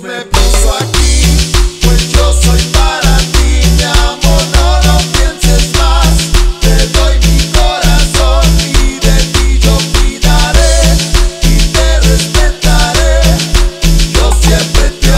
Dios me puso aquí, pues yo soy para ti, mi amor, no lo pienses más. Te doy mi corazón y de ti yo cuidaré y te respetaré. Yo siempre te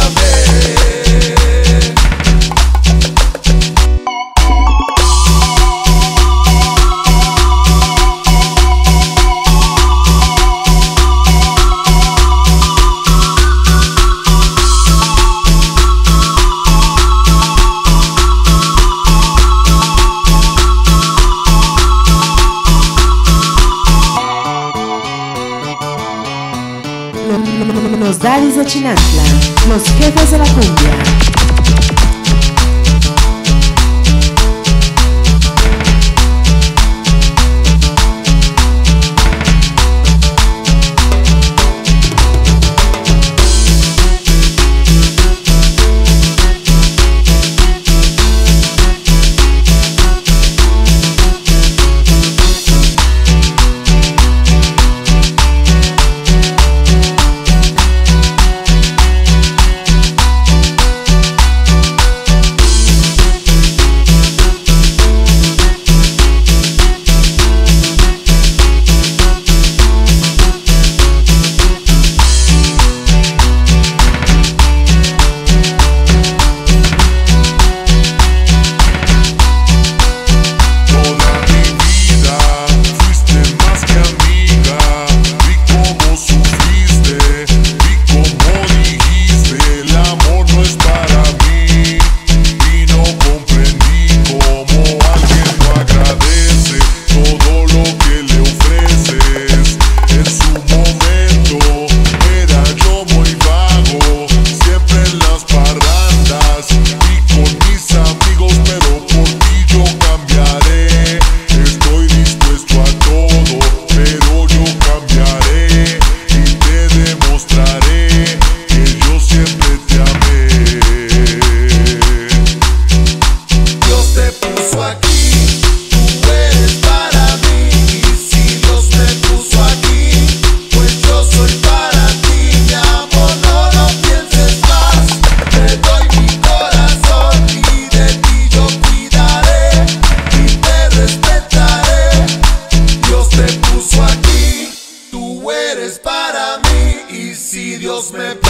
Los daddies de Chinantla, los jefes de la cumbia. Dios me